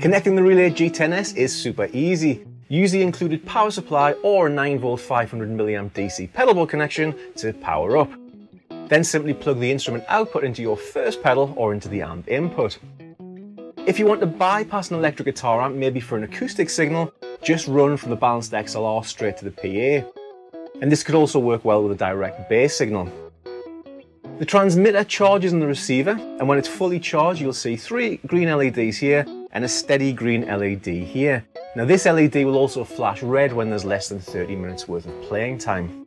Connecting the Relay G10s is super easy. Use the included power supply or a 9V 500mA DC pedal board connection to power up. Then simply plug the instrument output into your first pedal or into the amp input. If you want to bypass an electric guitar amp, maybe for an acoustic signal, just run from the balanced XLR straight to the PA. And this could also work well with a direct bass signal. The transmitter charges on the receiver, and when it's fully charged, you'll see 3 green LEDs here and a steady green LED here. Now this LED will also flash red when there's less than 30 minutes worth of playing time.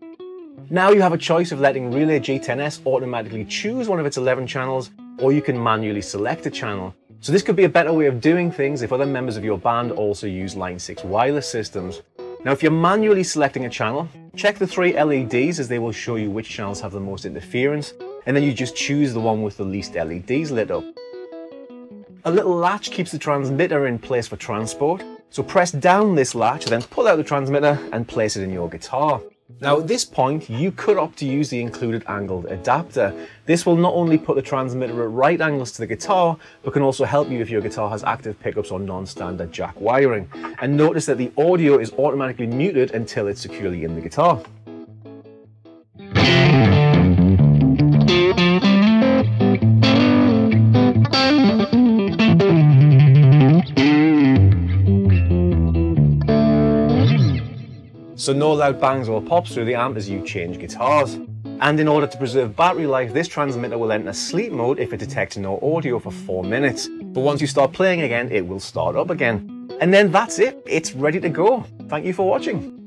Now you have a choice of letting Relay G10s automatically choose one of its 11 channels, or you can manually select a channel. So this could be a better way of doing things if other members of your band also use Line 6 wireless systems. Now if you're manually selecting a channel, check the 3 LEDs as they will show you which channels have the most interference, and then you just choose the one with the least LEDs lit up. A little latch keeps the transmitter in place for transport, so press down this latch, then pull out the transmitter and place it in your guitar. Now at this point, you could opt to use the included angled adapter. This will not only put the transmitter at right angles to the guitar, but can also help you if your guitar has active pickups or non-standard jack wiring. And notice that the audio is automatically muted until it's securely in the guitar. So no loud bangs or pops through the amp as you change guitars. And in order to preserve battery life, this transmitter will enter sleep mode if it detects no audio for 4 minutes. But once you start playing again, it will start up again. And then that's it, it's ready to go. Thank you for watching.